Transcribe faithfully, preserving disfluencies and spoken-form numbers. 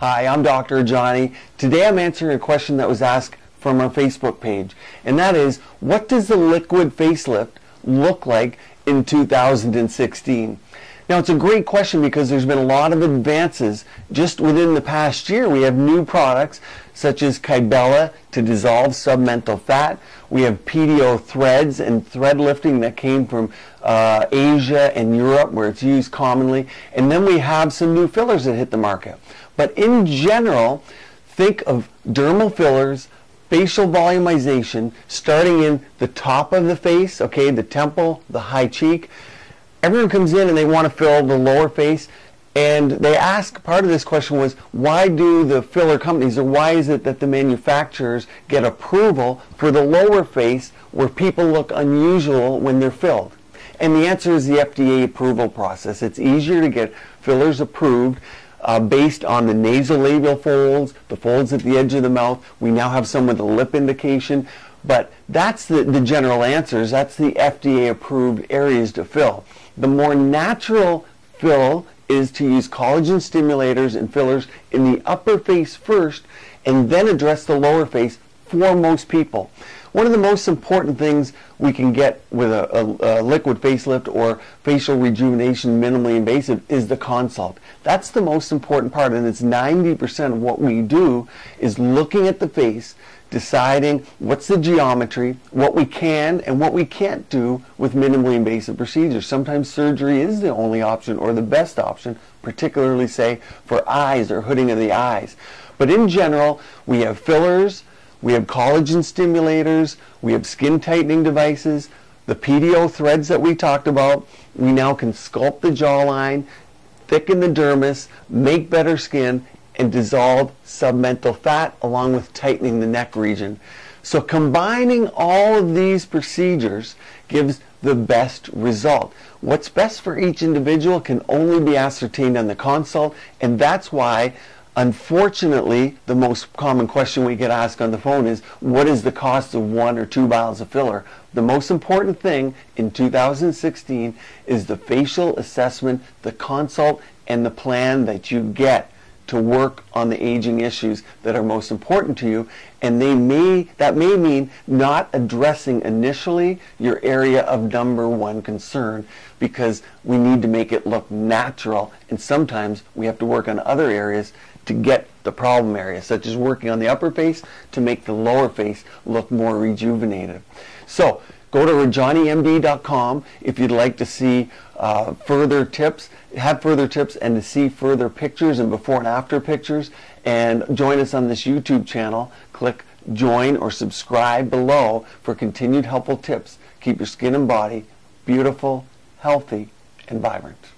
Hi, I'm Doctor Rajani. Today I'm answering a question that was asked from our Facebook page, and that is, what does the liquid facelift look like in two thousand sixteen? Now, it's a great question because there's been a lot of advances just within the past year. We have new products such as Kybella to dissolve submental fat. We have P D O threads and thread lifting that came from uh, Asia and Europe where it's used commonly. And then we have some new fillers that hit the market. But in general, think of dermal fillers, facial volumization, starting in the top of the face, okay, the temple, the high cheek. Everyone comes in and they want to fill the lower face. And they ask, part of this question was, why do the filler companies, or why is it that the manufacturers get approval for the lower face where people look unusual when they're filled? And the answer is the F D A approval process. It's easier to get fillers approved Uh, based on the nasolabial folds, the folds at the edge of the mouth. We now have some with a lip indication. But that's the, the general answers. That's the F D A approved areas to fill. The more natural fill is to use collagen stimulators and fillers in the upper face first and then address the lower face for most people. One of the most important things we can get with a, a, a liquid facelift or facial rejuvenation minimally invasive is the consult. That's the most important part, and it's ninety percent of what we do is looking at the face, deciding what's the geometry, what we can and what we can't do with minimally invasive procedures. Sometimes surgery is the only option or the best option, particularly, say, for eyes or hooding of the eyes. But in general, we have fillers, we have collagen stimulators, we have skin tightening devices, the P D O threads that we talked about. We now can sculpt the jawline, thicken the dermis, make better skin, and dissolve submental fat along with tightening the neck region. So combining all of these procedures gives the best result. What's best for each individual can only be ascertained on the consult, and that's why, unfortunately, the most common question we get asked on the phone is, what is the cost of one or two vials of filler? The most important thing in two thousand sixteen is the facial assessment, the consult, and the plan that you get to work on the aging issues that are most important to you. And they may, that may mean not addressing initially your area of number one concern, because we need to make it look natural. And sometimes we have to work on other areas to get the problem areas, such as working on the upper face to make the lower face look more rejuvenated. So go to Rajani M D dot com if you'd like to see uh, further tips, have further tips, and to see further pictures and before and after pictures. And join us on this YouTube channel. Click join or subscribe below for continued helpful tips. Keep your skin and body beautiful, healthy, and vibrant.